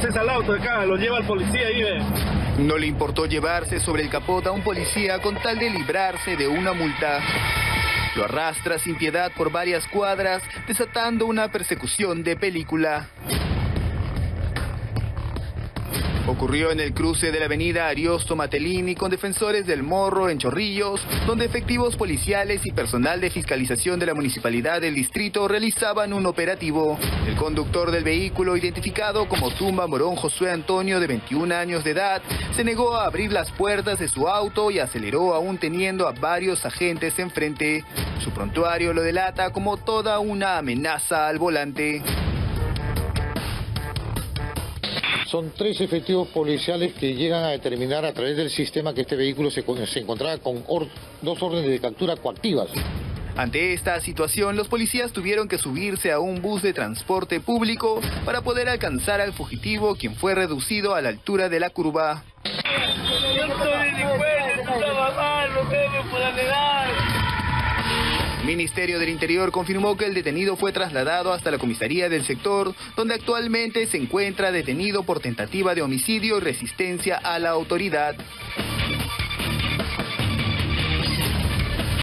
Ese es el auto de acá, lo lleva el policía ahí, ve. No le importó llevarse sobre el capot a un policía con tal de librarse de una multa. Lo arrastra sin piedad por varias cuadras, desatando una persecución de película. Ocurrió en el cruce de la avenida Ariosto Matelini con Defensores del Morro en Chorrillos, donde efectivos policiales y personal de fiscalización de la municipalidad del distrito realizaban un operativo. El conductor del vehículo, identificado como Tumba Morón Josué Antonio, de 21 años de edad, se negó a abrir las puertas de su auto y aceleró, aún teniendo a varios agentes enfrente. Su prontuario lo delata como toda una amenaza al volante. Son 3 efectivos policiales que llegan a determinar a través del sistema que este vehículo se encontraba con 2 órdenes de captura coactivas. Ante esta situación, los policías tuvieron que subirse a un bus de transporte público para poder alcanzar al fugitivo, quien fue reducido a la altura de la curva. El Ministerio del Interior confirmó que el detenido fue trasladado hasta la comisaría del sector, donde actualmente se encuentra detenido por tentativa de homicidio y resistencia a la autoridad.